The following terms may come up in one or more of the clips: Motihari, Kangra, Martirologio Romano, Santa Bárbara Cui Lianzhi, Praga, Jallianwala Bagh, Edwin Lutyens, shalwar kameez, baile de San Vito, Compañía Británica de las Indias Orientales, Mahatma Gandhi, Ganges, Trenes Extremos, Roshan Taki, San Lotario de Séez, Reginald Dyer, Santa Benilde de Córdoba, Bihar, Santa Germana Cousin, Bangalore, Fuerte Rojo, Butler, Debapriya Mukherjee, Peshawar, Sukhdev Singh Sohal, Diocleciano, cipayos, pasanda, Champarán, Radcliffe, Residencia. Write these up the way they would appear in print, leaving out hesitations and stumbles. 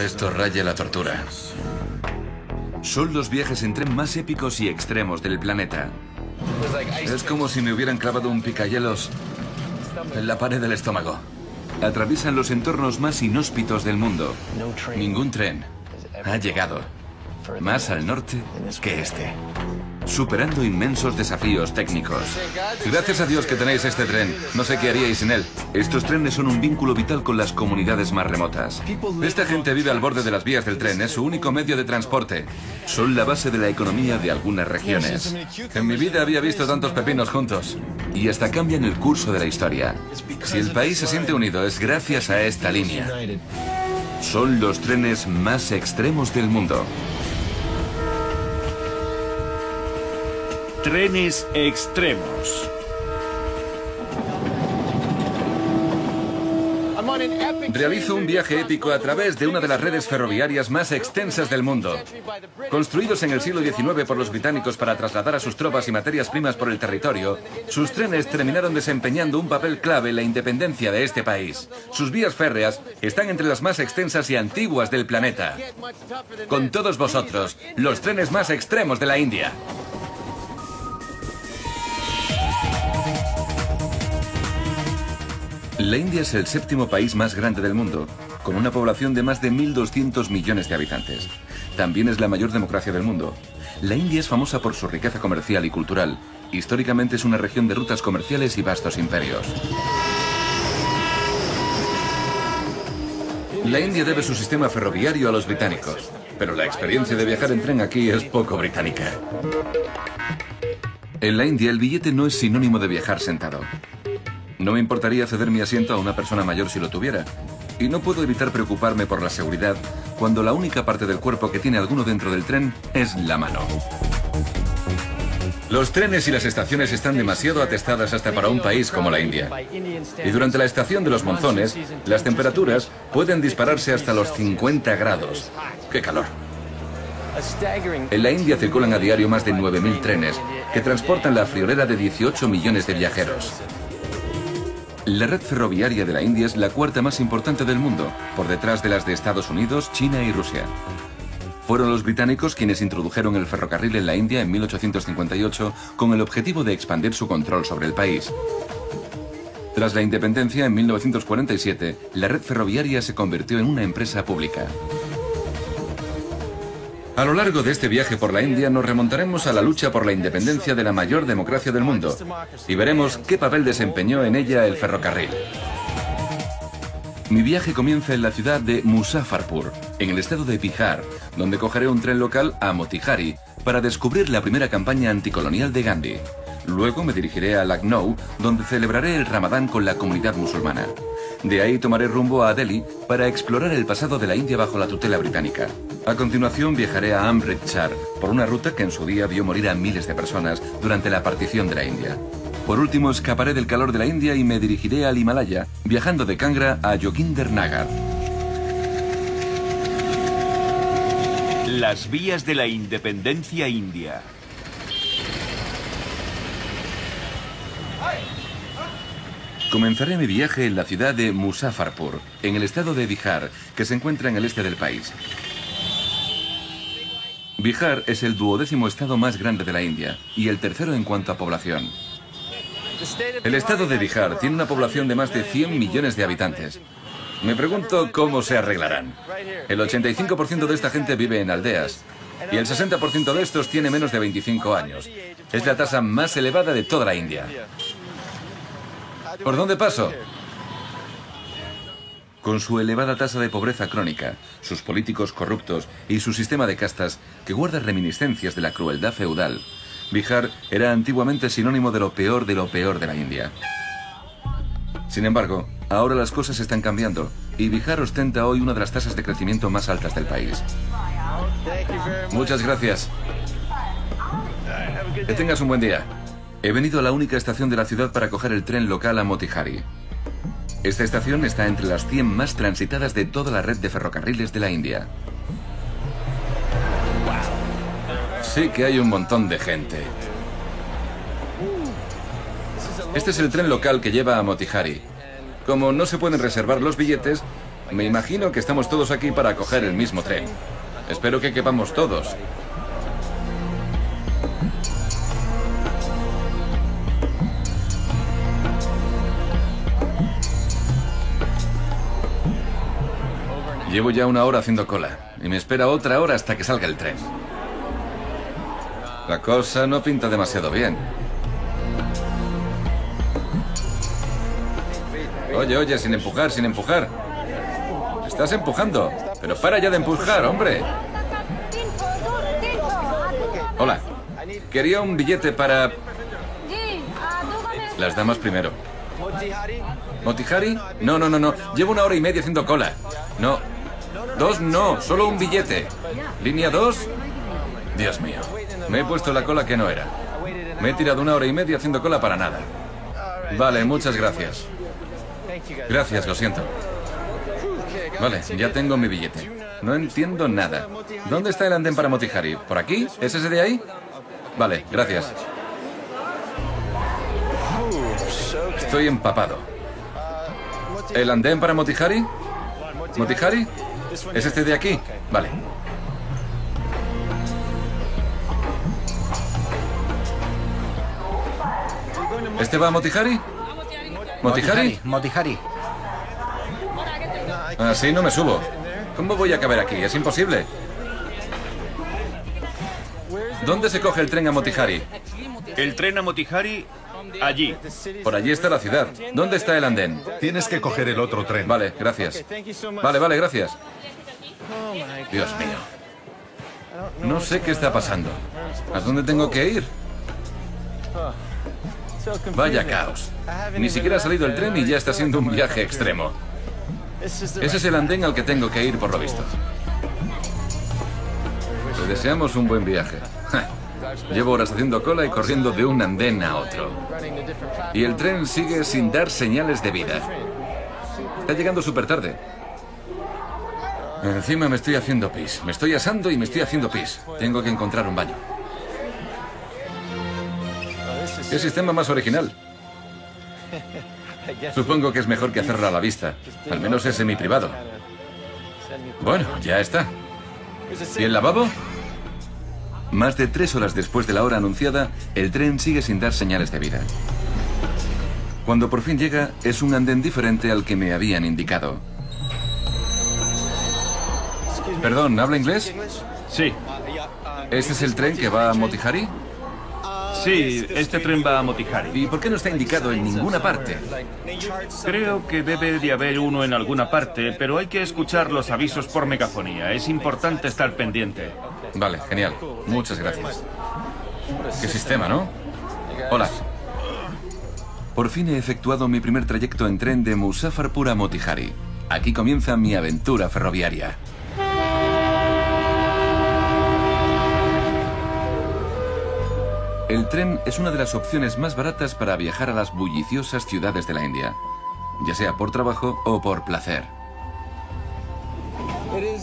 Esto raya la tortura. Son los viajes en tren más épicos y extremos del planeta. Es como si me hubieran clavado un picayelos en la pared del estómago. Atraviesan los entornos más inhóspitos del mundo. Ningún tren ha llegado más al norte que este, superando inmensos desafíos técnicos. Gracias a Dios que tenéis este tren. No sé qué haríais sin él. Estos trenes son un vínculo vital con las comunidades más remotas. Esta gente vive al borde de las vías del tren. Es su único medio de transporte. Son la base de la economía de algunas regiones. En mi vida había visto tantos pepinos juntos. Y hasta cambian el curso de la historia. Si el país se siente unido, es gracias a esta línea. Son los trenes más extremos del mundo. Trenes extremos. Realizo un viaje épico a través de una de las redes ferroviarias más extensas del mundo. Construidos en el siglo XIX por los británicos para trasladar a sus tropas y materias primas por el territorio, sus trenes terminaron desempeñando un papel clave en la independencia de este país. Sus vías férreas están entre las más extensas y antiguas del planeta. Con todos vosotros, los trenes más extremos de la India. La India es el séptimo país más grande del mundo, con una población de más de 1.200 millones de habitantes. También es la mayor democracia del mundo. La India es famosa por su riqueza comercial y cultural. Históricamente es una región de rutas comerciales y vastos imperios. La India debe su sistema ferroviario a los británicos, pero la experiencia de viajar en tren aquí es poco británica. En la India el billete no es sinónimo de viajar sentado. No me importaría ceder mi asiento a una persona mayor si lo tuviera. Y no puedo evitar preocuparme por la seguridad cuando la única parte del cuerpo que tiene alguno dentro del tren es la mano. Los trenes y las estaciones están demasiado atestadas hasta para un país como la India. Y durante la estación de los monzones, las temperaturas pueden dispararse hasta los 50 grados. ¡Qué calor! En la India circulan a diario más de 9.000 trenes que transportan la friolera de 18 millones de viajeros. La red ferroviaria de la India es la cuarta más importante del mundo, por detrás de las de Estados Unidos, China y Rusia. Fueron los británicos quienes introdujeron el ferrocarril en la India en 1858 con el objetivo de expandir su control sobre el país. Tras la independencia, en 1947, la red ferroviaria se convirtió en una empresa pública. A lo largo de este viaje por la India nos remontaremos a la lucha por la independencia de la mayor democracia del mundo y veremos qué papel desempeñó en ella el ferrocarril. Mi viaje comienza en la ciudad de Musafarpur, en el estado de Bihar, donde cogeré un tren local a Motihari para descubrir la primera campaña anticolonial de Gandhi. Luego me dirigiré a Lucknow, donde celebraré el Ramadán con la comunidad musulmana. De ahí tomaré rumbo a Delhi para explorar el pasado de la India bajo la tutela británica. A continuación viajaré a Amritsar, por una ruta que en su día vio morir a miles de personas durante la partición de la India. Por último, escaparé del calor de la India y me dirigiré al Himalaya, viajando de Kangra a Joginder Nagar. Las vías de la independencia india. Comenzaré mi viaje en la ciudad de Musafarpur, en el estado de Bihar, que se encuentra en el este del país. Bihar es el duodécimo estado más grande de la India y el tercero en cuanto a población. El estado de Bihar tiene una población de más de 100 millones de habitantes. Me pregunto cómo se arreglarán. El 85% de esta gente vive en aldeas y el 60% de estos tiene menos de 25 años. Es la tasa más elevada de toda la India. ¿Por dónde paso? Con su elevada tasa de pobreza crónica, sus políticos corruptos y su sistema de castas que guarda reminiscencias de la crueldad feudal, Bihar era antiguamente sinónimo de lo peor de la India. Sin embargo, ahora las cosas están cambiando y Bihar ostenta hoy una de las tasas de crecimiento más altas del país. Muchas gracias. Que tengas un buen día. He venido a la única estación de la ciudad para coger el tren local a Motihari. Esta estación está entre las 100 más transitadas de toda la red de ferrocarriles de la India. Sí que hay un montón de gente. Este es el tren local que lleva a Motihari. Como no se pueden reservar los billetes, Me imagino que estamos todos aquí para coger el mismo tren. Espero que quepamos todos. Llevo ya una hora haciendo cola y me espera otra hora hasta que salga el tren. La cosa no pinta demasiado bien. Oye, oye, sin empujar, sin empujar. Estás empujando. Pero para ya de empujar, hombre. Hola. Quería un billete para... Las damas primero. ¿Motihari? No, no, no, no. Llevo una hora y media haciendo cola. No. Dos no, solo un billete. ¿Línea 2? Dios mío. Me he puesto la cola que no era. Me he tirado una hora y media haciendo cola para nada. Vale, muchas gracias. Gracias, lo siento. Vale, ya tengo mi billete. No entiendo nada. ¿Dónde está el andén para Motihari? ¿Por aquí? ¿Es ese de ahí? Vale, gracias. Estoy empapado. ¿El andén para Motihari? ¿Motihari? ¿Es este de aquí? Vale. ¿Este va a Motihari? ¿Motihari? Motihari. Así no me subo. ¿Cómo voy a caber aquí? Es imposible. ¿Dónde se coge el tren a Motihari? El tren a Motihari, allí. Por allí está la ciudad. ¿Dónde está el andén? Tienes que coger el otro tren. Vale, gracias. Vale, vale, gracias. Dios mío. No sé qué está pasando. ¿A dónde tengo que ir? Vaya caos. Ni siquiera ha salido el tren y ya está siendo un viaje extremo. Ese es el andén al que tengo que ir, por lo visto. Le deseamos un buen viaje. Llevo horas haciendo cola y corriendo de un andén a otro. Y el tren sigue sin dar señales de vida. Está llegando súper tarde. Encima me estoy haciendo pis. Me estoy asando y me estoy haciendo pis. Tengo que encontrar un baño. ¿Qué sistema más original? Supongo que es mejor que hacerlo a la vista. Al menos es semi-privado. Bueno, ya está. ¿Y el lavabo? Más de 3 horas después de la hora anunciada, el tren sigue sin dar señales de vida. Cuando por fin llega, es un andén diferente al que me habían indicado. Perdón, ¿habla inglés? Sí. ¿Este es el tren que va a Motihari? Sí, este tren va a Motihari. ¿Y por qué no está indicado en ninguna parte? Creo que debe de haber uno en alguna parte, pero hay que escuchar los avisos por megafonía. Es importante estar pendiente. Vale, genial. Muchas gracias. Qué sistema, ¿no? Hola. Por fin he efectuado mi primer trayecto en tren de Musafarpur a Motihari. Aquí comienza mi aventura ferroviaria. El tren es una de las opciones más baratas para viajar a las bulliciosas ciudades de la India, ya sea por trabajo o por placer.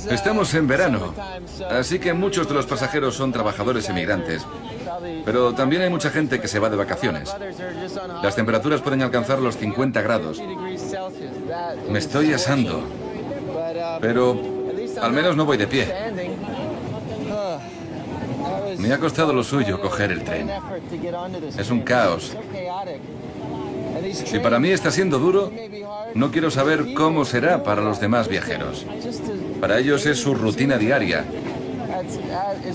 Estamos en verano, así que muchos de los pasajeros son trabajadores emigrantes, pero también hay mucha gente que se va de vacaciones. Las temperaturas pueden alcanzar los 50 grados. Me estoy asando, pero al menos no voy de pie. Me ha costado lo suyo coger el tren. Es un caos. Si para mí está siendo duro, no quiero saber cómo será para los demás viajeros. Para ellos es su rutina diaria.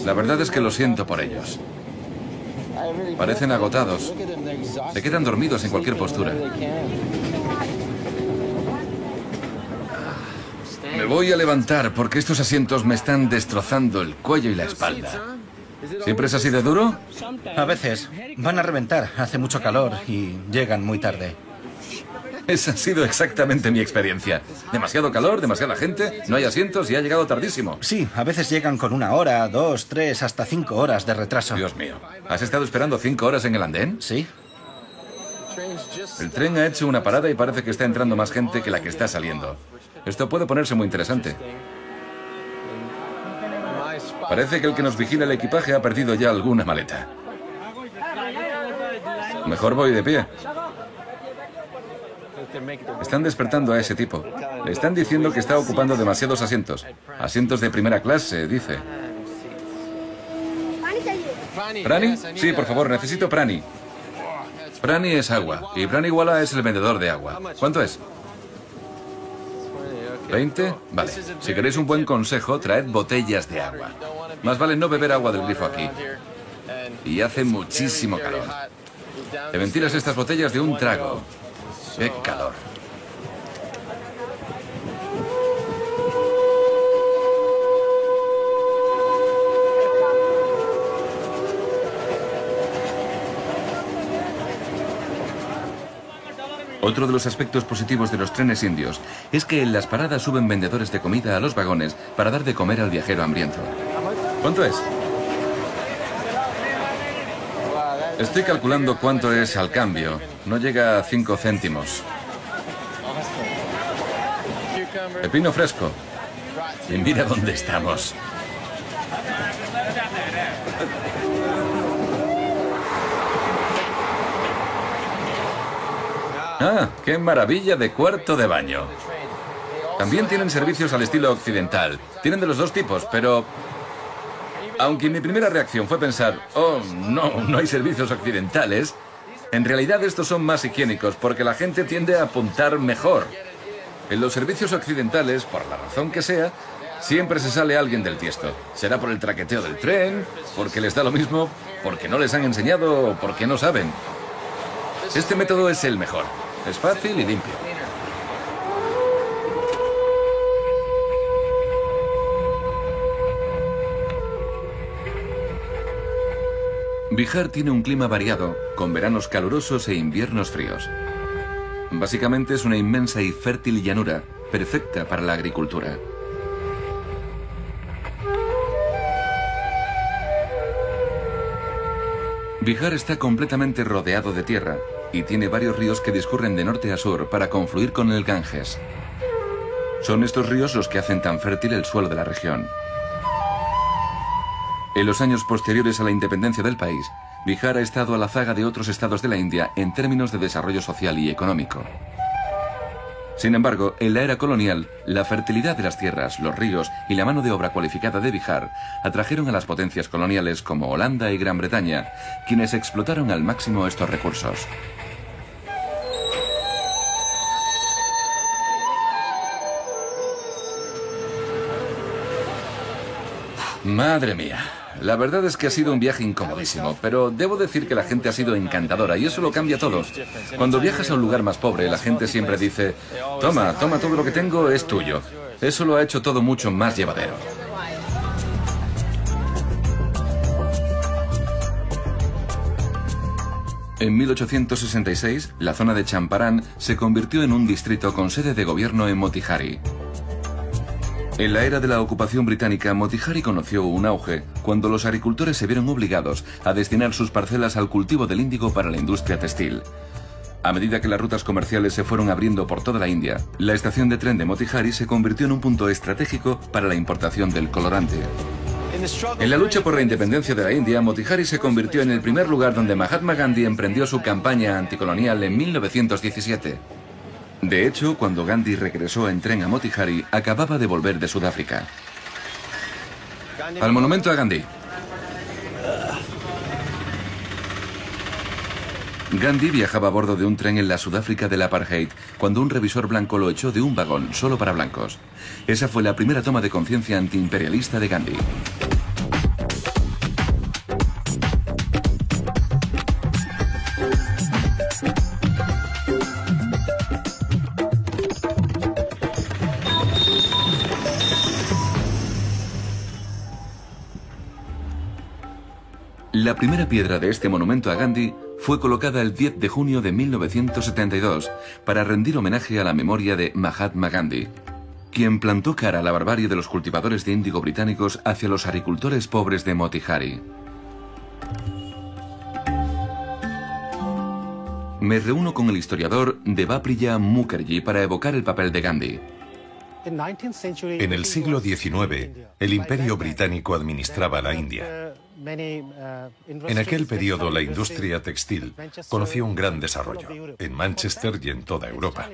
La verdad es que lo siento por ellos. Parecen agotados. Se quedan dormidos en cualquier postura. Me voy a levantar porque estos asientos me están destrozando el cuello y la espalda. ¿Siempre es así de duro? A veces. Van a reventar. Hace mucho calor y llegan muy tarde. Esa ha sido exactamente mi experiencia. Demasiado calor, demasiada gente, no hay asientos y ha llegado tardísimo. Sí, a veces llegan con 1 hora, 2, 3, hasta 5 horas de retraso. Dios mío. ¿Has estado esperando 5 horas en el andén? Sí. El tren ha hecho una parada y parece que está entrando más gente que la que está saliendo. Esto puede ponerse muy interesante. Parece que el que nos vigila el equipaje ha perdido ya alguna maleta. Mejor voy de pie. Están despertando a ese tipo. Le están diciendo que está ocupando demasiados asientos. Asientos de primera clase, dice. ¿Prani? Sí, por favor, necesito Prani. Prani es agua, y Praniwala es el vendedor de agua. ¿Cuánto es? ¿20? Vale. Si queréis un buen consejo, traed botellas de agua. Más vale no beber agua del grifo aquí. Y hace muchísimo calor. Te ventilas estas botellas de un trago. ¡Qué calor! Otro de los aspectos positivos de los trenes indios es que en las paradas suben vendedores de comida a los vagones para dar de comer al viajero hambriento. ¿Cuánto es? Estoy calculando cuánto es al cambio. No llega a 5 céntimos. Pepino fresco. Y mira dónde estamos. ¡Ah! ¡Qué maravilla de cuarto de baño! También tienen servicios al estilo occidental. Tienen de los dos tipos, pero... Aunque mi primera reacción fue pensar, oh, no hay servicios occidentales, en realidad estos son más higiénicos porque la gente tiende a apuntar mejor. En los servicios occidentales, por la razón que sea, siempre se sale alguien del tiesto. Será por el traqueteo del tren, porque les da lo mismo, porque no les han enseñado o porque no saben. Este método es el mejor. Es fácil y limpio. Bihar tiene un clima variado, con veranos calurosos e inviernos fríos. Básicamente es una inmensa y fértil llanura, perfecta para la agricultura. Bihar está completamente rodeado de tierra y tiene varios ríos que discurren de norte a sur para confluir con el Ganges. Son estos ríos los que hacen tan fértil el suelo de la región. En los años posteriores a la independencia del país, Bihar ha estado a la zaga de otros estados de la India en términos de desarrollo social y económico. Sin embargo, en la era colonial, la fertilidad de las tierras, los ríos y la mano de obra cualificada de Bihar atrajeron a las potencias coloniales como Holanda y Gran Bretaña, quienes explotaron al máximo estos recursos. Madre mía, la verdad es que ha sido un viaje incomodísimo, pero debo decir que la gente ha sido encantadora y eso lo cambia todo. Cuando viajas a un lugar más pobre, la gente siempre dice, toma todo lo que tengo, es tuyo. Eso lo ha hecho todo mucho más llevadero. En 1866, la zona de Champarán se convirtió en un distrito con sede de gobierno en Motihari. En la era de la ocupación británica, Motihari conoció un auge cuando los agricultores se vieron obligados a destinar sus parcelas al cultivo del índigo para la industria textil. A medida que las rutas comerciales se fueron abriendo por toda la India, la estación de tren de Motihari se convirtió en un punto estratégico para la importación del colorante. En la lucha por la independencia de la India, Motihari se convirtió en el primer lugar donde Mahatma Gandhi emprendió su campaña anticolonial en 1917. De hecho, cuando Gandhi regresó en tren a Motihari, acababa de volver de Sudáfrica. Al monumento a Gandhi. Gandhi viajaba a bordo de un tren en la Sudáfrica del Apartheid cuando un revisor blanco lo echó de un vagón solo para blancos. Esa fue la primera toma de conciencia antiimperialista de Gandhi. La primera piedra de este monumento a Gandhi fue colocada el 10 de junio de 1972 para rendir homenaje a la memoria de Mahatma Gandhi, quien plantó cara a la barbarie de los cultivadores de índigo británicos hacia los agricultores pobres de Motihari. Me reúno con el historiador Debapriya Mukherjee para evocar el papel de Gandhi. En el siglo XIX, el Imperio Británico administraba la India. En aquel periodo, la industria textil conoció un gran desarrollo, en Manchester y en toda Europa.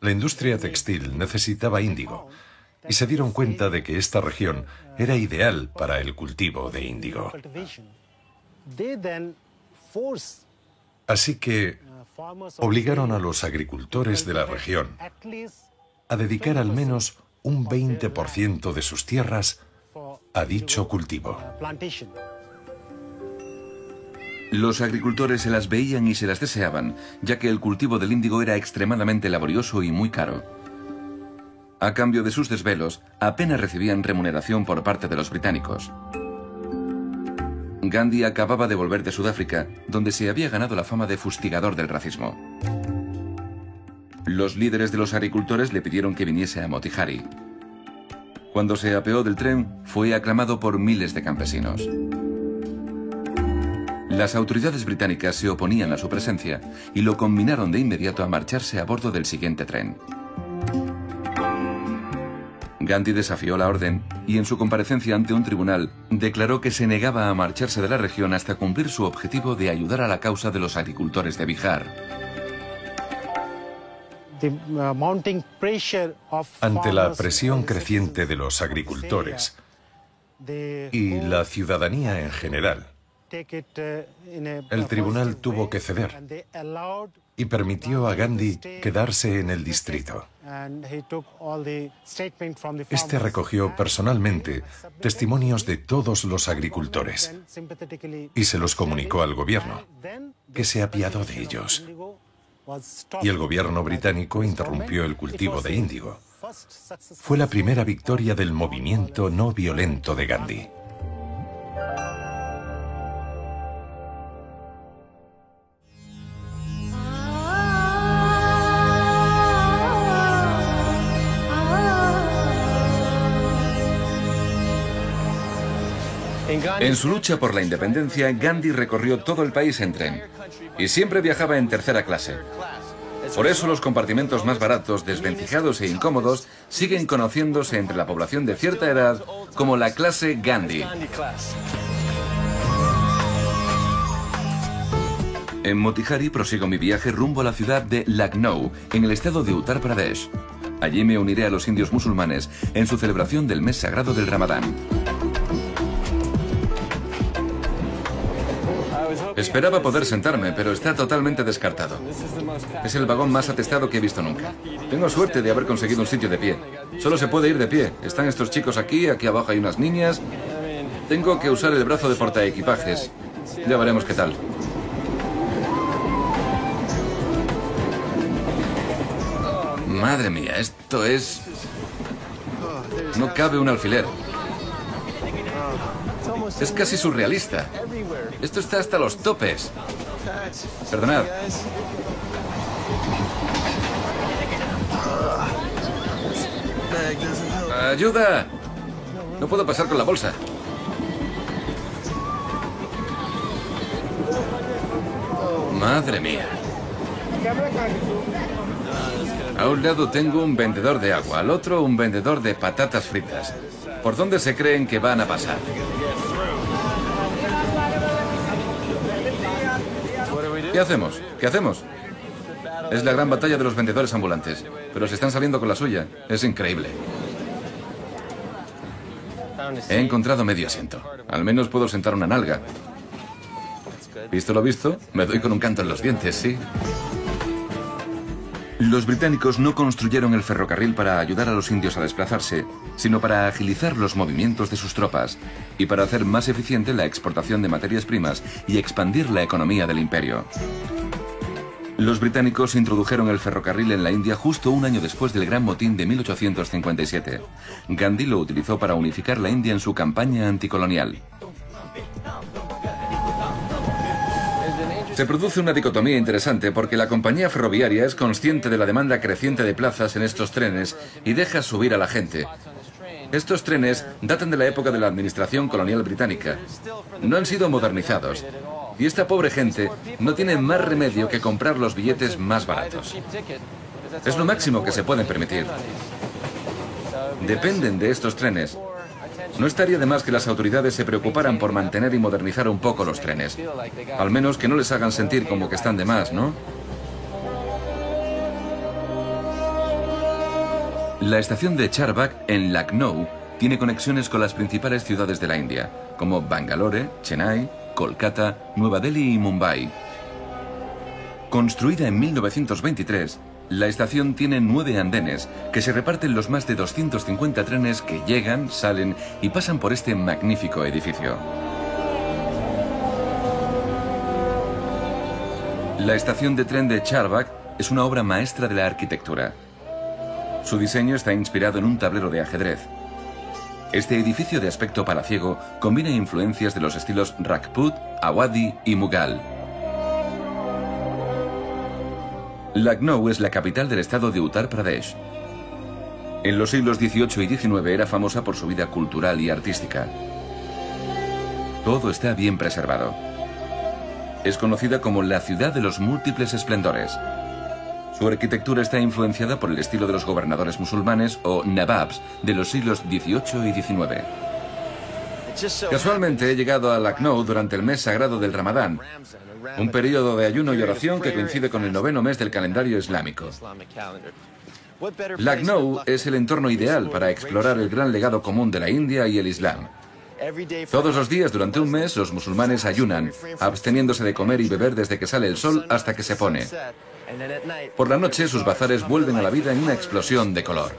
La industria textil necesitaba índigo, y se dieron cuenta de que esta región era ideal para el cultivo de índigo. Así que obligaron a los agricultores de la región a dedicar al menos un 20% de sus tierras a dicho cultivo. Los agricultores se las veían y se las deseaban, ya que el cultivo del índigo era extremadamente laborioso y muy caro. A cambio de sus desvelos, apenas recibían remuneración por parte de los británicos. Gandhi acababa de volver de Sudáfrica, donde se había ganado la fama de fustigador del racismo. Los líderes de los agricultores le pidieron que viniese a Motihari. Cuando se apeó del tren, fue aclamado por miles de campesinos. Las autoridades británicas se oponían a su presencia y lo conminaron de inmediato a marcharse a bordo del siguiente tren. Gandhi desafió la orden y en su comparecencia ante un tribunal declaró que se negaba a marcharse de la región hasta cumplir su objetivo de ayudar a la causa de los agricultores de Bihar. Ante la presión creciente de los agricultores y la ciudadanía en general, el tribunal tuvo que ceder y permitió a Gandhi quedarse en el distrito. Este recogió personalmente testimonios de todos los agricultores y se los comunicó al gobierno, que se apiadó de ellos. Y el gobierno británico interrumpió el cultivo de índigo. Fue la primera victoria del movimiento no violento de Gandhi. En su lucha por la independencia, Gandhi recorrió todo el país en tren y siempre viajaba en tercera clase. Por eso los compartimentos más baratos, desvencijados e incómodos siguen conociéndose entre la población de cierta edad como la clase Gandhi. En Motihari prosigo mi viaje rumbo a la ciudad de Lucknow, en el estado de Uttar Pradesh. Allí me uniré a los indios musulmanes en su celebración del mes sagrado del Ramadán. Esperaba poder sentarme, pero está totalmente descartado. Es el vagón más atestado que he visto nunca. Tengo suerte de haber conseguido un sitio de pie. Solo se puede ir de pie. Están estos chicos aquí, aquí abajo hay unas niñas. Tengo que usar el brazo de portaequipajes. Ya veremos qué tal. Madre mía, esto es... No cabe un alfiler. Es casi surrealista. Esto está hasta los topes. Perdonad. ¡Ayuda! No puedo pasar con la bolsa. Madre mía. A un lado tengo un vendedor de agua, al otro un vendedor de patatas fritas. ¿Por dónde se creen que van a pasar? ¿Qué hacemos? ¿Qué hacemos? Es la gran batalla de los vendedores ambulantes, pero se están saliendo con la suya. Es increíble. He encontrado medio asiento. Al menos puedo sentar una nalga. Visto lo visto, me doy con un canto en los dientes, sí. Los británicos no construyeron el ferrocarril para ayudar a los indios a desplazarse, sino para agilizar los movimientos de sus tropas y para hacer más eficiente la exportación de materias primas y expandir la economía del imperio. Los británicos introdujeron el ferrocarril en la India justo un año después del gran motín de 1857. Gandhi lo utilizó para unificar la India en su campaña anticolonial. Se produce una dicotomía interesante porque la compañía ferroviaria es consciente de la demanda creciente de plazas en estos trenes y deja subir a la gente. Estos trenes datan de la época de la administración colonial británica. No han sido modernizados. Y esta pobre gente no tiene más remedio que comprar los billetes más baratos. Es lo máximo que se pueden permitir. dependen de estos trenes. No estaría de más que las autoridades se preocuparan por mantener y modernizar un poco los trenes. Al menos que no les hagan sentir como que están de más, ¿no? La estación de Charbagh en Lucknow tiene conexiones con las principales ciudades de la India, como Bangalore, Chennai, Kolkata, Nueva Delhi y Mumbai. Construida en 1923, la estación tiene 9 andenes que se reparten los más de 250 trenes que llegan, salen y pasan por este magnífico edificio. La estación de tren de Charbagh es una obra maestra de la arquitectura. Su diseño está inspirado en un tablero de ajedrez. Este edificio de aspecto palaciego combina influencias de los estilos Rajput, Awadhi y Mughal. Lucknow es la capital del estado de Uttar Pradesh. En los siglos XVIII y XIX era famosa por su vida cultural y artística. Todo está bien preservado. Es conocida como la ciudad de los múltiples esplendores. Su arquitectura está influenciada por el estilo de los gobernadores musulmanes o nababs de los siglos XVIII y XIX. Casualmente he llegado a Lucknow durante el mes sagrado del Ramadán, un periodo de ayuno y oración que coincide con el 9º mes del calendario islámico. Lucknow es el entorno ideal para explorar el gran legado común de la India y el Islam. Todos los días durante un mes los musulmanes ayunan, absteniéndose de comer y beber desde que sale el sol hasta que se pone. Por la noche sus bazares vuelven a la vida en una explosión de color.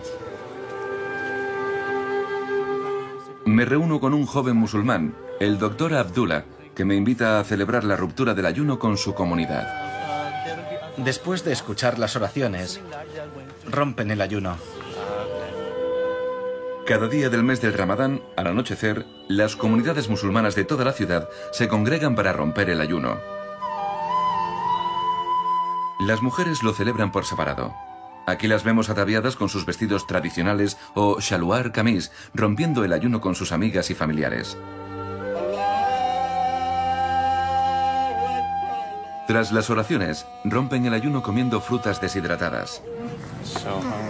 Me reúno con un joven musulmán, el doctor Abdullah, que me invita a celebrar la ruptura del ayuno con su comunidad. Después de escuchar las oraciones, rompen el ayuno. Cada día del mes del Ramadán, al anochecer, las comunidades musulmanas de toda la ciudad se congregan para romper el ayuno. Las mujeres lo celebran por separado. Aquí las vemos ataviadas con sus vestidos tradicionales o shalwar kameez, rompiendo el ayuno con sus amigas y familiares. Tras las oraciones, rompen el ayuno comiendo frutas deshidratadas.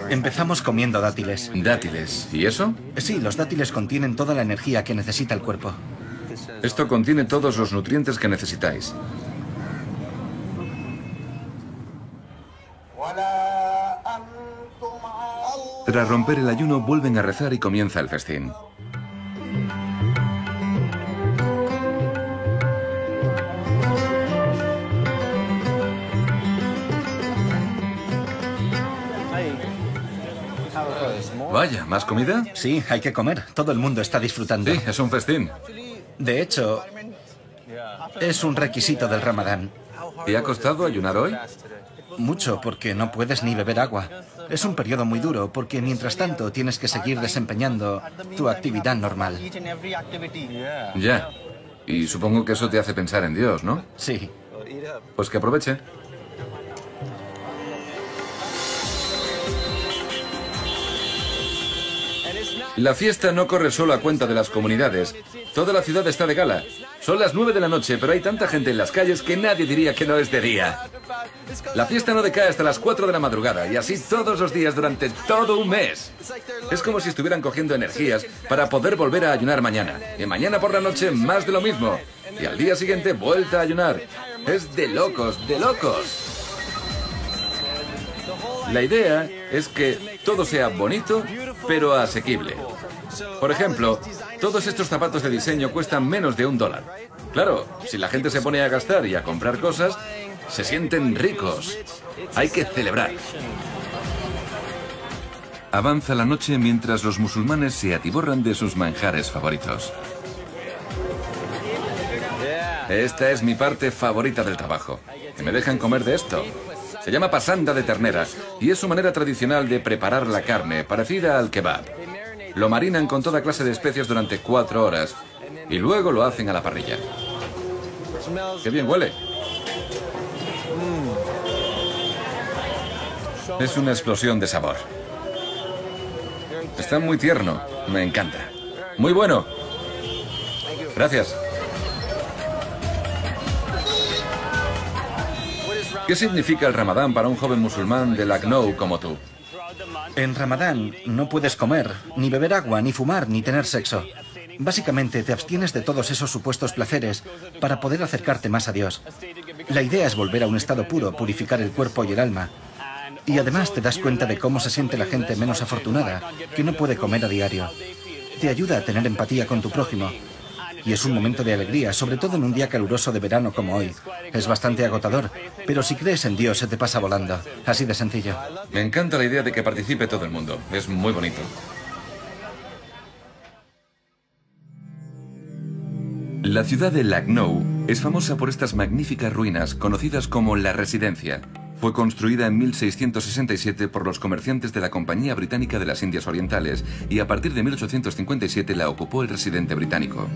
Empezamos comiendo dátiles. ¿Dátiles? ¿Y eso? Sí, los dátiles contienen toda la energía que necesita el cuerpo. Esto contiene todos los nutrientes que necesitáis. Tras romper el ayuno, vuelven a rezar y comienza el festín. Vaya, ¿más comida? Sí, hay que comer. Todo el mundo está disfrutando. Sí, es un festín. De hecho, es un requisito del Ramadán. ¿Te ha costado ayunar hoy? Mucho, porque no puedes ni beber agua. Es un periodo muy duro, porque mientras tanto tienes que seguir desempeñando tu actividad normal. Ya. Y supongo que eso te hace pensar en Dios, ¿no? Sí. Pues que aproveche. La fiesta no corre solo a cuenta de las comunidades. Toda la ciudad está de gala. Son las 9 de la noche, pero hay tanta gente en las calles que nadie diría que no es de día. La fiesta no decae hasta las 4 de la madrugada, y así todos los días durante todo un mes. Es como si estuvieran cogiendo energías para poder volver a ayunar mañana. Y mañana por la noche más de lo mismo. Y al día siguiente vuelta a ayunar. Es de locos, de locos. La idea es que todo sea bonito, pero asequible. Por ejemplo, todos estos zapatos de diseño cuestan menos de $1. Claro, si la gente se pone a gastar y a comprar cosas, se sienten ricos. Hay que celebrar. Avanza la noche mientras los musulmanes se atiborran de sus manjares favoritos. Esta es mi parte favorita del trabajo, que me dejan comer de esto. Se llama pasanda de ternera y es su manera tradicional de preparar la carne, parecida al kebab. Lo marinan con toda clase de especias durante 4 horas y luego lo hacen a la parrilla. ¡Qué bien huele! Es una explosión de sabor. Está muy tierno, me encanta. ¡Muy bueno! Gracias. ¿Qué significa el Ramadán para un joven musulmán de Lucknow como tú? En Ramadán no puedes comer, ni beber agua, ni fumar, ni tener sexo. Básicamente te abstienes de todos esos supuestos placeres para poder acercarte más a Dios. La idea es volver a un estado puro, purificar el cuerpo y el alma. Y además te das cuenta de cómo se siente la gente menos afortunada, que no puede comer a diario. Te ayuda a tener empatía con tu prójimo. Y es un momento de alegría, sobre todo en un día caluroso de verano como hoy. Es bastante agotador, pero si crees en Dios se te pasa volando. Así de sencillo. Me encanta la idea de que participe todo el mundo. Es muy bonito. La ciudad de Lucknow es famosa por estas magníficas ruinas conocidas como la Residencia. Fue construida en 1667 por los comerciantes de la Compañía Británica de las Indias Orientales y a partir de 1857 la ocupó el residente británico.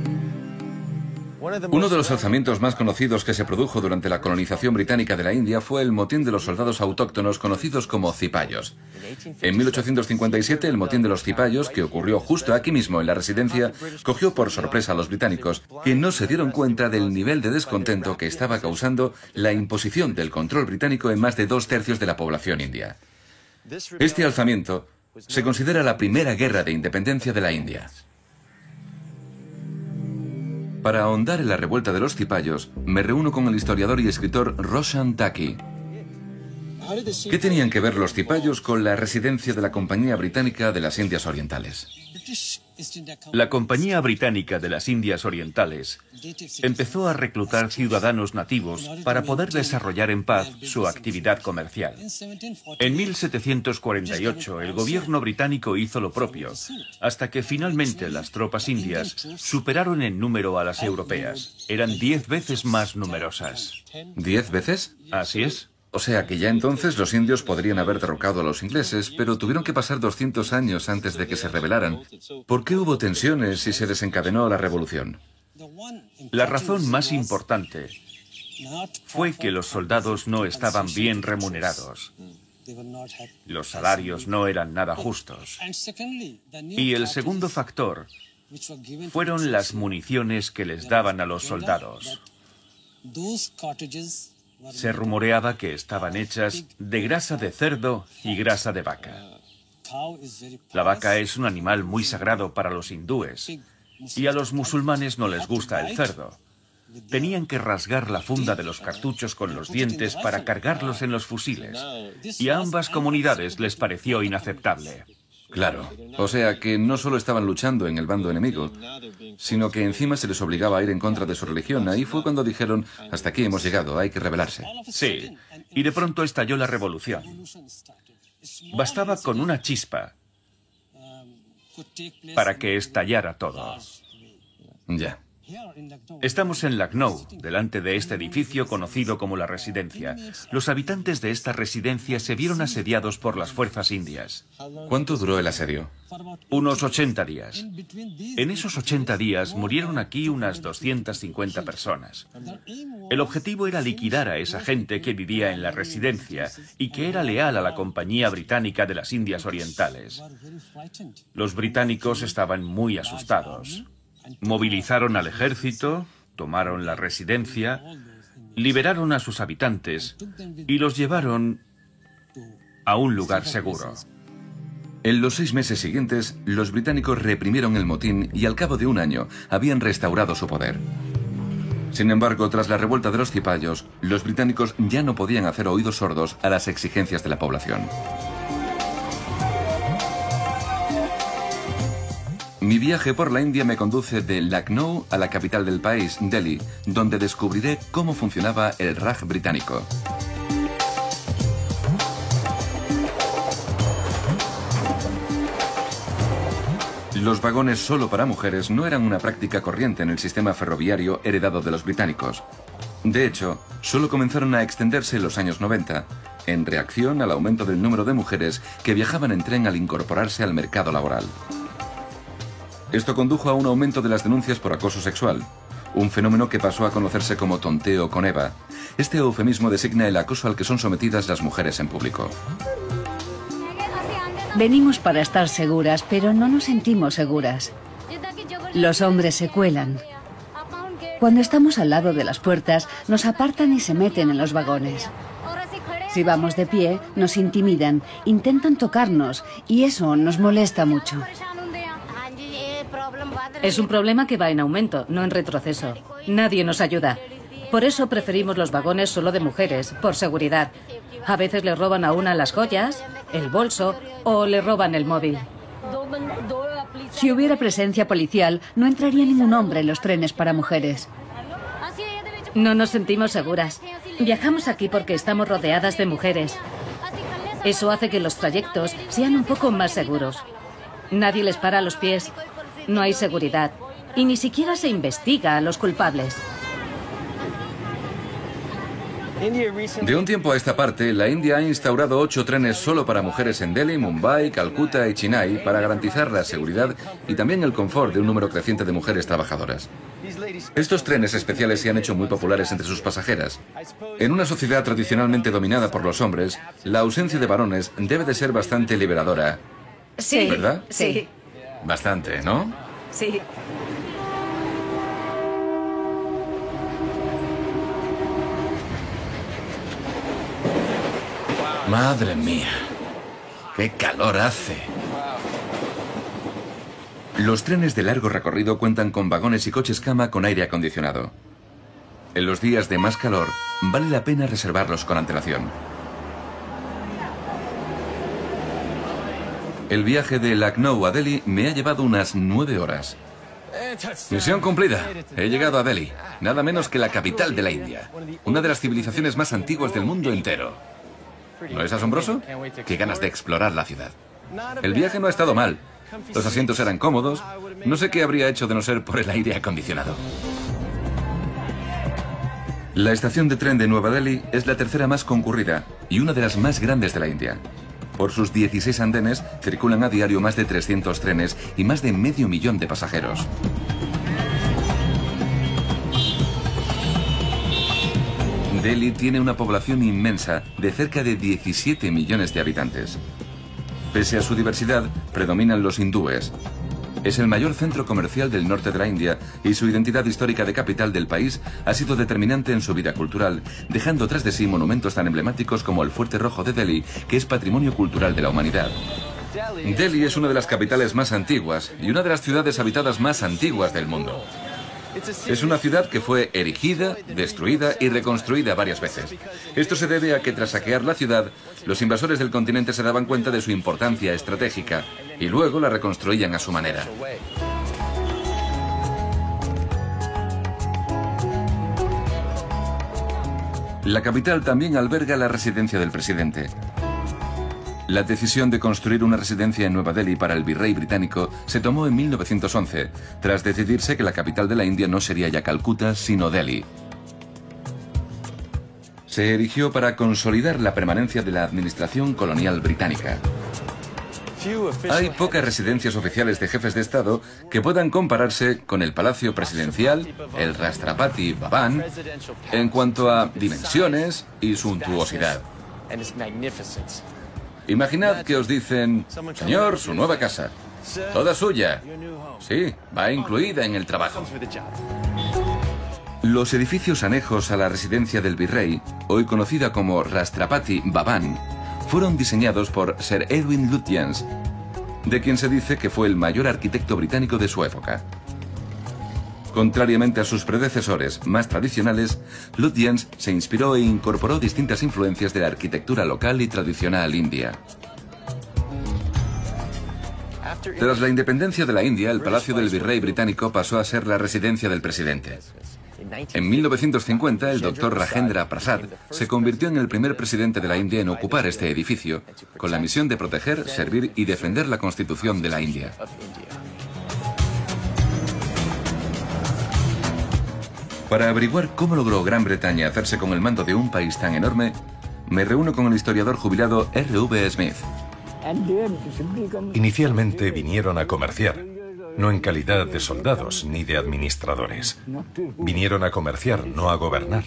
Uno de los alzamientos más conocidos que se produjo durante la colonización británica de la India fue el motín de los soldados autóctonos conocidos como cipayos. En 1857 el motín de los cipayos, que ocurrió justo aquí mismo en la Residencia, cogió por sorpresa a los británicos, que no se dieron cuenta del nivel de descontento que estaba causando la imposición del control británico en más de 2/3 de la población india. Este alzamiento se considera la primera guerra de independencia de la India. Para ahondar en la revuelta de los cipayos, me reúno con el historiador y escritor Roshan Taki. ¿Qué tenían que ver los cipayos con la Residencia de la Compañía Británica de las Indias Orientales? La Compañía Británica de las Indias Orientales empezó a reclutar ciudadanos nativos para poder desarrollar en paz su actividad comercial. En 1748 el gobierno británico hizo lo propio, hasta que finalmente las tropas indias superaron en número a las europeas. Eran 10 veces más numerosas. ¿10 veces? Así es. O sea que ya entonces los indios podrían haber derrocado a los ingleses, pero tuvieron que pasar 200 años antes de que se rebelaran. ¿Por qué hubo tensiones y se desencadenó la revolución? La razón más importante fue que los soldados no estaban bien remunerados. Los salarios no eran nada justos. Y el segundo factor fueron las municiones que les daban a los soldados. Se rumoreaba que estaban hechas de grasa de cerdo y grasa de vaca. La vaca es un animal muy sagrado para los hindúes, y a los musulmanes no les gusta el cerdo. Tenían que rasgar la funda de los cartuchos con los dientes para cargarlos en los fusiles, y a ambas comunidades les pareció inaceptable. Claro, o sea que no solo estaban luchando en el bando enemigo, sino que encima se les obligaba a ir en contra de su religión. Ahí fue cuando dijeron, hasta aquí hemos llegado, hay que rebelarse. Sí, y de pronto estalló la revolución. Bastaba con una chispa para que estallara todo. Ya. Estamos en Lucknow, delante de este edificio conocido como la Residencia. Los habitantes de esta residencia se vieron asediados por las fuerzas indias. ¿Cuánto duró el asedio? Unos 80 días. En esos 80 días murieron aquí unas 250 personas. El objetivo era liquidar a esa gente que vivía en la residencia y que era leal a la Compañía Británica de las Indias Orientales. Los británicos estaban muy asustados. Movilizaron al ejército, tomaron la residencia, liberaron a sus habitantes y los llevaron a un lugar seguro. En los 6 meses siguientes, los británicos reprimieron el motín y al cabo de un año habían restaurado su poder. Sin embargo, tras la revuelta de los cipayos, los británicos ya no podían hacer oídos sordos a las exigencias de la población. Mi viaje por la India me conduce de Lucknow a la capital del país, Delhi, donde descubriré cómo funcionaba el Raj británico. Los vagones solo para mujeres no eran una práctica corriente en el sistema ferroviario heredado de los británicos. De hecho, solo comenzaron a extenderse en los años 90, en reacción al aumento del número de mujeres que viajaban en tren al incorporarse al mercado laboral. Esto condujo a un aumento de las denuncias por acoso sexual, un fenómeno que pasó a conocerse como tonteo con Eva. Este eufemismo designa el acoso al que son sometidas las mujeres en público. Venimos para estar seguras, pero no nos sentimos seguras. Los hombres se cuelan. Cuando estamos al lado de las puertas, nos apartan y se meten en los vagones. Si vamos de pie, nos intimidan, intentan tocarnos y eso nos molesta mucho. Es un problema que va en aumento, no en retroceso. Nadie nos ayuda. Por eso preferimos los vagones solo de mujeres, por seguridad. A veces le roban a una las joyas, el bolso o le roban el móvil. Si hubiera presencia policial, no entraría ningún hombre en los trenes para mujeres. No nos sentimos seguras. Viajamos aquí porque estamos rodeadas de mujeres. Eso hace que los trayectos sean un poco más seguros. Nadie les para los pies. No hay seguridad. Y ni siquiera se investiga a los culpables. De un tiempo a esta parte, la India ha instaurado 8 trenes solo para mujeres en Delhi, Mumbai, Calcuta y Chennai para garantizar la seguridad y también el confort de un número creciente de mujeres trabajadoras. Estos trenes especiales se han hecho muy populares entre sus pasajeras. En una sociedad tradicionalmente dominada por los hombres, la ausencia de varones debe de ser bastante liberadora. Sí. ¿Verdad? Sí. Bastante, ¿no? Sí. Madre mía, qué calor hace. Los trenes de largo recorrido cuentan con vagones y coches cama con aire acondicionado. En los días de más calor, vale la pena reservarlos con antelación. El viaje de Lucknow a Delhi me ha llevado unas 9 horas. Misión cumplida. He llegado a Delhi, nada menos que la capital de la India, una de las civilizaciones más antiguas del mundo entero. ¿No es asombroso? Qué ganas de explorar la ciudad. El viaje no ha estado mal. Los asientos eran cómodos. No sé qué habría hecho de no ser por el aire acondicionado. La estación de tren de Nueva Delhi es la 3ª más concurrida y una de las más grandes de la India. Por sus 16 andenes circulan a diario más de 300 trenes y más de medio millón de pasajeros. Delhi tiene una población inmensa de cerca de 17 millones de habitantes. Pese a su diversidad, predominan los hindúes. Es el mayor centro comercial del norte de la India y su identidad histórica de capital del país ha sido determinante en su vida cultural, dejando tras de sí monumentos tan emblemáticos como el Fuerte Rojo de Delhi, que es patrimonio cultural de la humanidad. Delhi es una de las capitales más antiguas y una de las ciudades habitadas más antiguas del mundo. Es una ciudad que fue erigida, destruida y reconstruida varias veces. Esto se debe a que tras saquear la ciudad, los invasores del continente se daban cuenta de su importancia estratégica y luego la reconstruían a su manera. La capital también alberga la residencia del presidente. La decisión de construir una residencia en Nueva Delhi para el virrey británico se tomó en 1911, tras decidirse que la capital de la India no sería ya Calcuta, sino Delhi. Se erigió para consolidar la permanencia de la administración colonial británica. Hay pocas residencias oficiales de jefes de Estado que puedan compararse con el Palacio Presidencial, el Rashtrapati Bhavan, en cuanto a dimensiones y suntuosidad. Imaginad que os dicen, señor, su nueva casa, toda suya. Sí, va incluida en el trabajo. Los edificios anejos a la residencia del virrey, hoy conocida como Rashtrapati Bhavan, fueron diseñados por Sir Edwin Lutyens, de quien se dice que fue el mayor arquitecto británico de su época. Contrariamente a sus predecesores más tradicionales, Lutyens se inspiró e incorporó distintas influencias de la arquitectura local y tradicional india. Tras la independencia de la India, el Palacio del Virrey Británico pasó a ser la residencia del presidente. En 1950, el doctor Rajendra Prasad se convirtió en el primer presidente de la India en ocupar este edificio, con la misión de proteger, servir y defender la Constitución de la India. Para averiguar cómo logró Gran Bretaña hacerse con el mando de un país tan enorme, me reúno con el historiador jubilado R.V. Smith. Inicialmente vinieron a comerciar, no en calidad de soldados ni de administradores. Vinieron a comerciar, no a gobernar.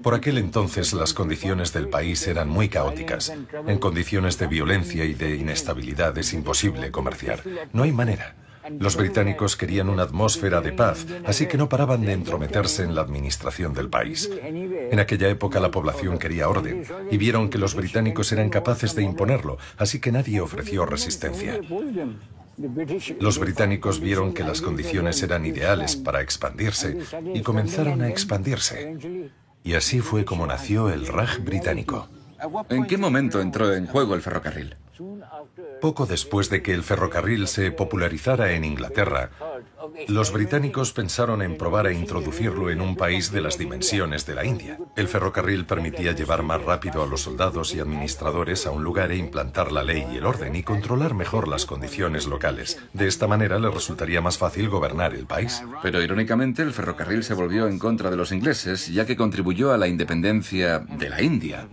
Por aquel entonces las condiciones del país eran muy caóticas. En condiciones de violencia y de inestabilidad es imposible comerciar. No hay manera. Los británicos querían una atmósfera de paz, así que no paraban de entrometerse en la administración del país. En aquella época la población quería orden y vieron que los británicos eran capaces de imponerlo, así que nadie ofreció resistencia. Los británicos vieron que las condiciones eran ideales para expandirse y comenzaron a expandirse. Y así fue como nació el Raj británico. ¿En qué momento entró en juego el ferrocarril? Poco después de que el ferrocarril se popularizara en Inglaterra, los británicos pensaron en probar a introducirlo en un país de las dimensiones de la India. El ferrocarril permitía llevar más rápido a los soldados y administradores a un lugar e implantar la ley y el orden y controlar mejor las condiciones locales. De esta manera les resultaría más fácil gobernar el país. Pero irónicamente el ferrocarril se volvió en contra de los ingleses, ya que contribuyó a la independencia de la India.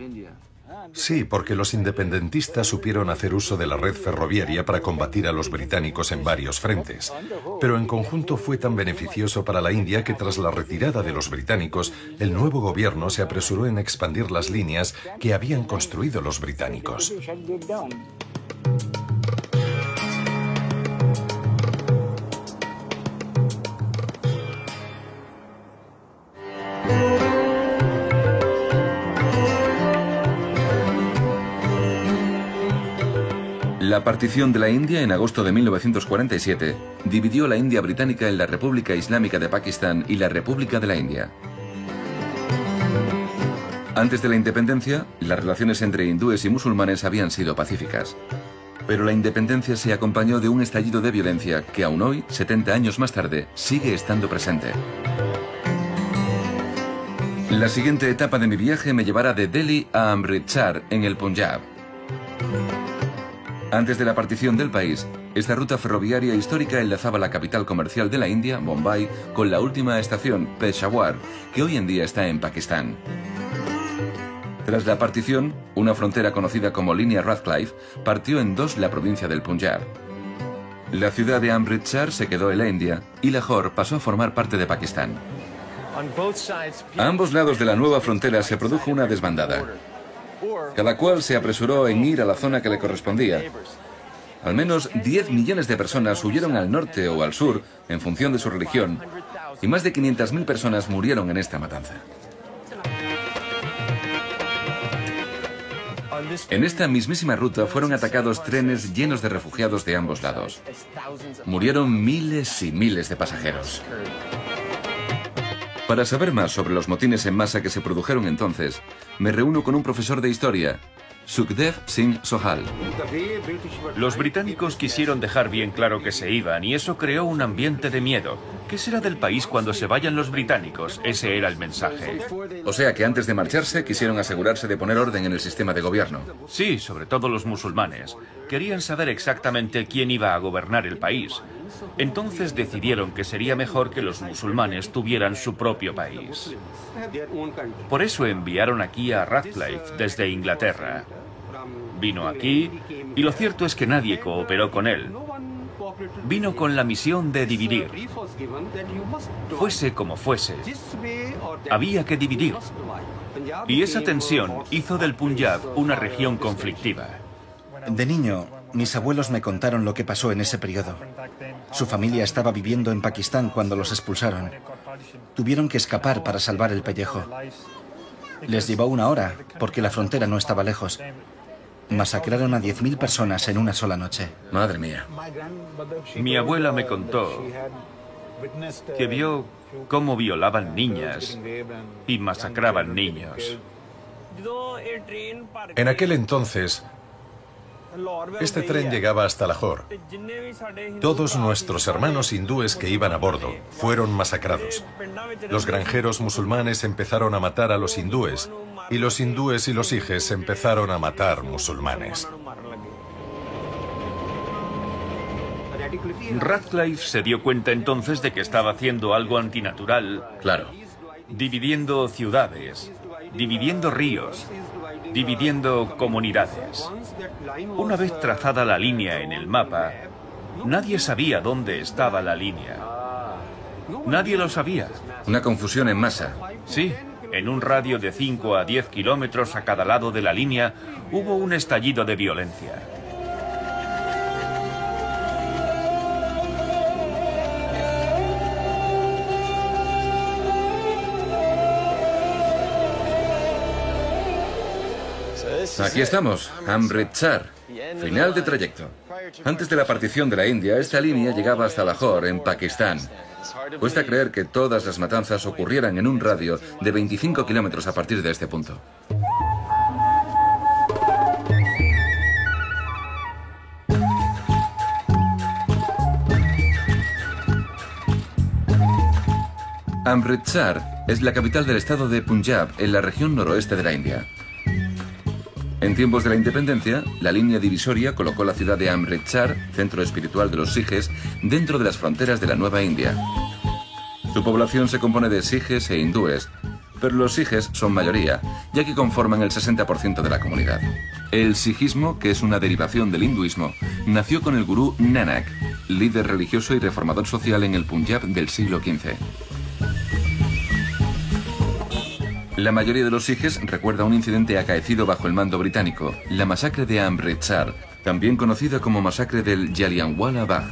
Sí, porque los independentistas supieron hacer uso de la red ferroviaria para combatir a los británicos en varios frentes. Pero en conjunto fue tan beneficioso para la India que tras la retirada de los británicos, el nuevo gobierno se apresuró en expandir las líneas que habían construido los británicos. La partición de la India en agosto de 1947 dividió la India británica en la República Islámica de Pakistán y la República de la India. Antes de la independencia, las relaciones entre hindúes y musulmanes habían sido pacíficas. Pero la independencia se acompañó de un estallido de violencia que aún hoy, 70 años más tarde, sigue estando presente. La siguiente etapa de mi viaje me llevará de Delhi a Amritsar, en el Punjab. Antes de la partición del país, esta ruta ferroviaria histórica enlazaba la capital comercial de la India, Mumbai, con la última estación, Peshawar, que hoy en día está en Pakistán. Tras la partición, una frontera conocida como línea Radcliffe partió en dos la provincia del Punjab. La ciudad de Amritsar se quedó en la India y Lahore pasó a formar parte de Pakistán. A ambos lados de la nueva frontera se produjo una desbandada. Cada cual se apresuró en ir a la zona que le correspondía. Al menos 10 millones de personas huyeron al norte o al sur en función de su religión y más de 500.000 personas murieron en esta matanza. En esta mismísima ruta fueron atacados trenes llenos de refugiados de ambos lados. Murieron miles y miles de pasajeros. Para saber más sobre los motines en masa que se produjeron entonces, me reúno con un profesor de historia, Sukhdev Singh Sohal. Los británicos quisieron dejar bien claro que se iban y eso creó un ambiente de miedo. ¿Qué será del país cuando se vayan los británicos? Ese era el mensaje. O sea que antes de marcharse quisieron asegurarse de poner orden en el sistema de gobierno. Sí, sobre todo los musulmanes. Querían saber exactamente quién iba a gobernar el país. Entonces decidieron que sería mejor que los musulmanes tuvieran su propio país. Por eso enviaron aquí a Radcliffe desde Inglaterra. Vino aquí y lo cierto es que nadie cooperó con él. Vino con la misión de dividir. Fuese como fuese, había que dividir. Y esa tensión hizo del Punjab una región conflictiva. De niño, mis abuelos me contaron lo que pasó en ese periodo. Su familia estaba viviendo en Pakistán cuando los expulsaron. Tuvieron que escapar para salvar el pellejo. Les llevó una hora, porque la frontera no estaba lejos. Masacraron a 10.000 personas en una sola noche. Madre mía. Mi abuela me contó que vio cómo violaban niñas y masacraban niños. En aquel entonces, este tren llegaba hasta Lahore. Todos nuestros hermanos hindúes que iban a bordo fueron masacrados. Los granjeros musulmanes empezaron a matar a los hindúes. Y los hindúes y los sijes empezaron a matar musulmanes. Radcliffe se dio cuenta entonces de que estaba haciendo algo antinatural. Claro. Dividiendo ciudades, dividiendo ríos, dividiendo comunidades. Una vez trazada la línea en el mapa, nadie sabía dónde estaba la línea. Nadie lo sabía. Una confusión en masa. Sí. En un radio de 5 a 10 kilómetros a cada lado de la línea, hubo un estallido de violencia. Aquí estamos, Amritsar, final de trayecto. Antes de la partición de la India, esta línea llegaba hasta Lahore, en Pakistán. Cuesta creer que todas las matanzas ocurrieran en un radio de 25 kilómetros a partir de este punto. Amritsar es la capital del estado de Punjab, en la región noroeste de la India. En tiempos de la independencia, la línea divisoria colocó la ciudad de Amritsar, centro espiritual de los Sikhs, dentro de las fronteras de la Nueva India. Su población se compone de Sikhs e hindúes, pero los Sikhs son mayoría, ya que conforman el 60% de la comunidad. El Sikhismo, que es una derivación del hinduismo, nació con el gurú Nanak, líder religioso y reformador social en el Punjab del siglo XV. La mayoría de los Sikhs recuerda un incidente acaecido bajo el mando británico, la masacre de Amritsar, también conocida como masacre del Jallianwala Bagh.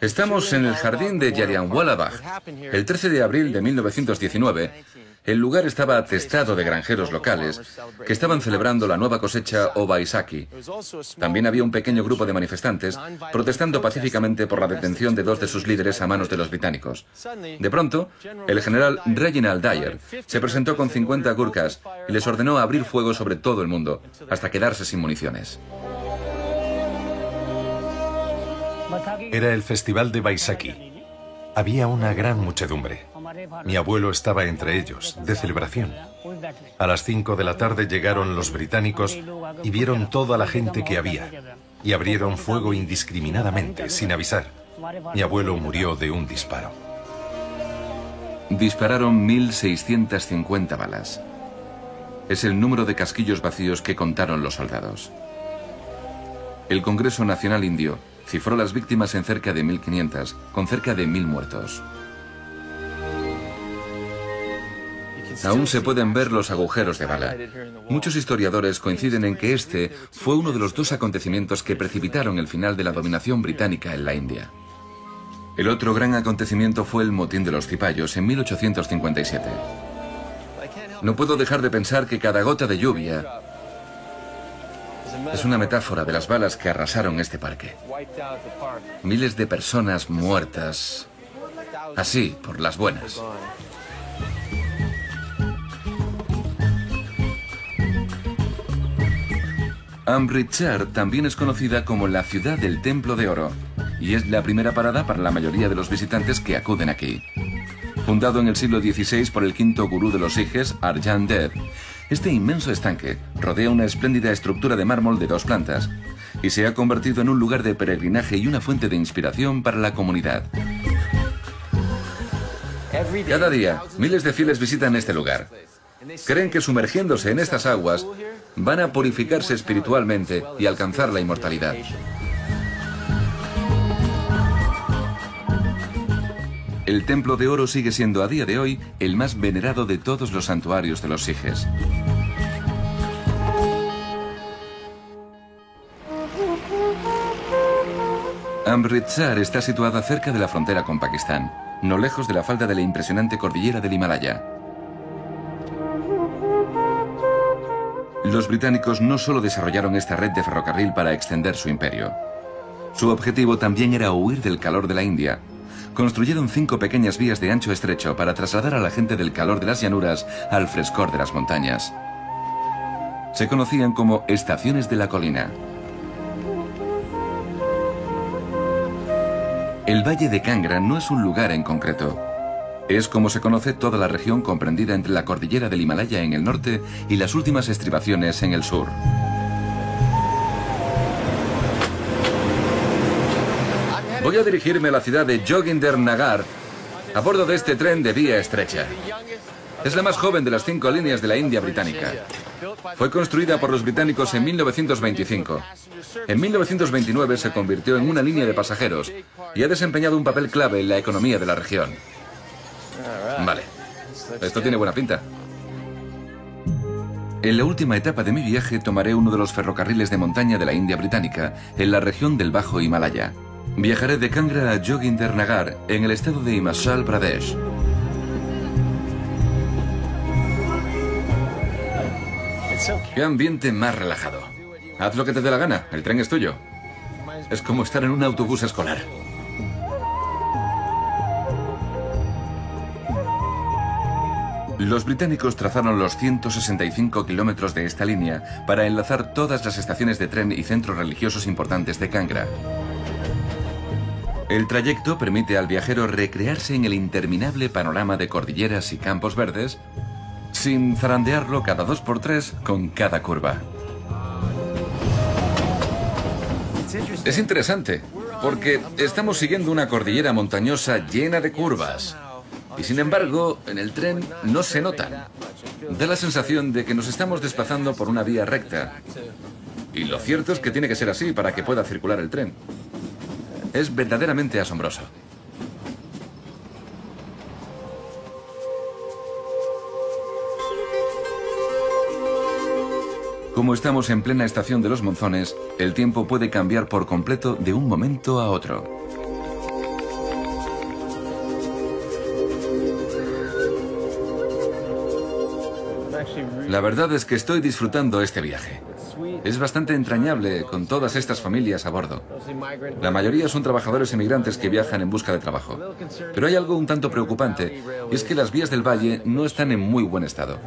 Estamos en el jardín de Jallianwala Bagh. El 13 de abril de 1919, el lugar estaba atestado de granjeros locales que estaban celebrando la nueva cosecha o Baisaki. También había un pequeño grupo de manifestantes protestando pacíficamente por la detención de dos de sus líderes a manos de los británicos. De pronto, el general Reginald Dyer se presentó con 50 gurkhas y les ordenó abrir fuego sobre todo el mundo hasta quedarse sin municiones. Era el festival de Baisaki. Había una gran muchedumbre. Mi abuelo estaba entre ellos, de celebración. A las 5 de la tarde llegaron los británicos y vieron toda la gente que había y abrieron fuego indiscriminadamente, sin avisar. Mi abuelo murió de un disparo. Dispararon 1.650 balas. Es el número de casquillos vacíos que contaron los soldados. El Congreso Nacional Indio cifró las víctimas en cerca de 1.500, con cerca de 1.000 muertos. Aún se pueden ver los agujeros de bala. Muchos historiadores coinciden en que este fue uno de los dos acontecimientos que precipitaron el final de la dominación británica en la India. El otro gran acontecimiento fue el motín de los cipayos en 1857. No puedo dejar de pensar que cada gota de lluvia es una metáfora de las balas que arrasaron este parque. Miles de personas muertas, así, por las buenas. Amritsar también es conocida como la ciudad del Templo de Oro y es la primera parada para la mayoría de los visitantes que acuden aquí. Fundado en el siglo XVI por el quinto gurú de los Sikhs, Arjan Dev, este inmenso estanque rodea una espléndida estructura de mármol de 2 plantas y se ha convertido en un lugar de peregrinaje y una fuente de inspiración para la comunidad. Cada día, miles de fieles visitan este lugar. Creen que sumergiéndose en estas aguas van a purificarse espiritualmente y alcanzar la inmortalidad. El Templo de Oro sigue siendo a día de hoy el más venerado de todos los santuarios de los Sikhs. Amritsar está situada cerca de la frontera con Pakistán, no lejos de la falda de la impresionante cordillera del Himalaya. Los británicos no solo desarrollaron esta red de ferrocarril para extender su imperio. Su objetivo también era huir del calor de la India. Construyeron 5 pequeñas vías de ancho estrecho para trasladar a la gente del calor de las llanuras al frescor de las montañas. Se conocían como estaciones de la colina. El valle de Kangra no es un lugar en concreto. Es como se conoce toda la región comprendida entre la cordillera del Himalaya en el norte y las últimas estribaciones en el sur. Voy a dirigirme a la ciudad de Joginder Nagar a bordo de este tren de vía estrecha. Es la más joven de las 5 líneas de la India británica. Fue construida por los británicos en 1925. En 1929 se convirtió en una línea de pasajeros y ha desempeñado un papel clave en la economía de la región. Vale, esto tiene buena pinta. En la última etapa de mi viaje tomaré uno de los ferrocarriles de montaña de la India británica, en la región del Bajo Himalaya. Viajaré de Kangra a Joginder Nagar, en el estado de Himachal Pradesh. Qué ambiente más relajado. Haz lo que te dé la gana, el tren es tuyo. Es como estar en un autobús escolar. Los británicos trazaron los 165 kilómetros de esta línea para enlazar todas las estaciones de tren y centros religiosos importantes de Kangra. El trayecto permite al viajero recrearse en el interminable panorama de cordilleras y campos verdes sin zarandearlo cada 2×3 con cada curva. Es interesante, porque estamos siguiendo una cordillera montañosa llena de curvas. Y sin embargo, en el tren no se notan. Da la sensación de que nos estamos desplazando por una vía recta. Y lo cierto es que tiene que ser así para que pueda circular el tren. Es verdaderamente asombroso. Como estamos en plena estación de los monzones, el tiempo puede cambiar por completo de un momento a otro. La verdad es que estoy disfrutando este viaje. Es bastante entrañable con todas estas familias a bordo. La mayoría son trabajadores emigrantes que viajan en busca de trabajo. Pero hay algo un tanto preocupante, y es que las vías del valle no están en muy buen estado.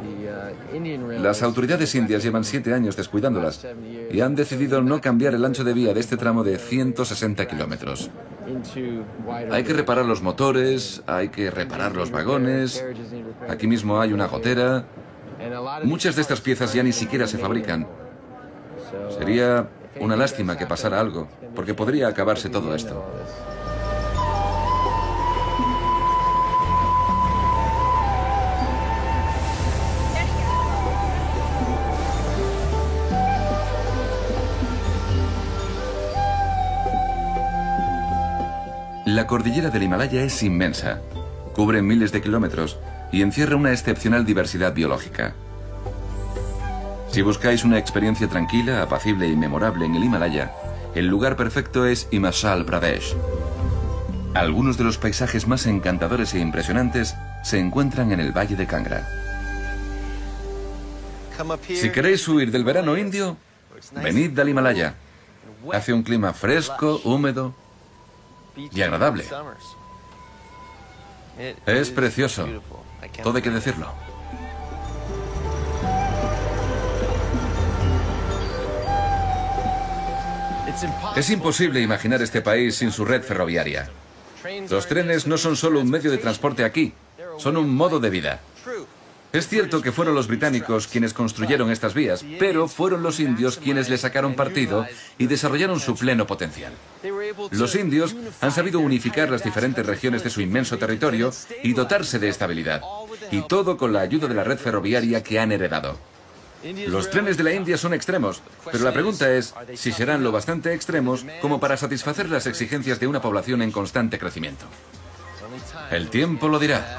Las autoridades indias llevan 7 años descuidándolas y han decidido no cambiar el ancho de vía de este tramo de 160 kilómetros. Hay que reparar los motores, hay que reparar los vagones, aquí mismo hay una gotera. Muchas de estas piezas ya ni siquiera se fabrican. Sería una lástima que pasara algo, porque podría acabarse todo esto. La cordillera del Himalaya es inmensa. Cubre miles de kilómetros y encierra una excepcional diversidad biológica. Si buscáis una experiencia tranquila, apacible y memorable en el Himalaya, el lugar perfecto es Himachal Pradesh. Algunos de los paisajes más encantadores e impresionantes se encuentran en el Valle de Kangra. Si queréis huir del verano indio, venid al Himalaya. Hace un clima fresco, húmedo y agradable. Es precioso. Todo hay que decirlo. Es imposible imaginar este país sin su red ferroviaria. Los trenes no son solo un medio de transporte aquí, son un modo de vida. Es cierto que fueron los británicos quienes construyeron estas vías, pero fueron los indios quienes le sacaron partido y desarrollaron su pleno potencial. Los indios han sabido unificar las diferentes regiones de su inmenso territorio y dotarse de estabilidad, y todo con la ayuda de la red ferroviaria que han heredado. Los trenes de la India son extremos, pero la pregunta es si serán lo bastante extremos como para satisfacer las exigencias de una población en constante crecimiento. El tiempo lo dirá.